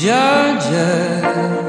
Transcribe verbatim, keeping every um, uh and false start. judges.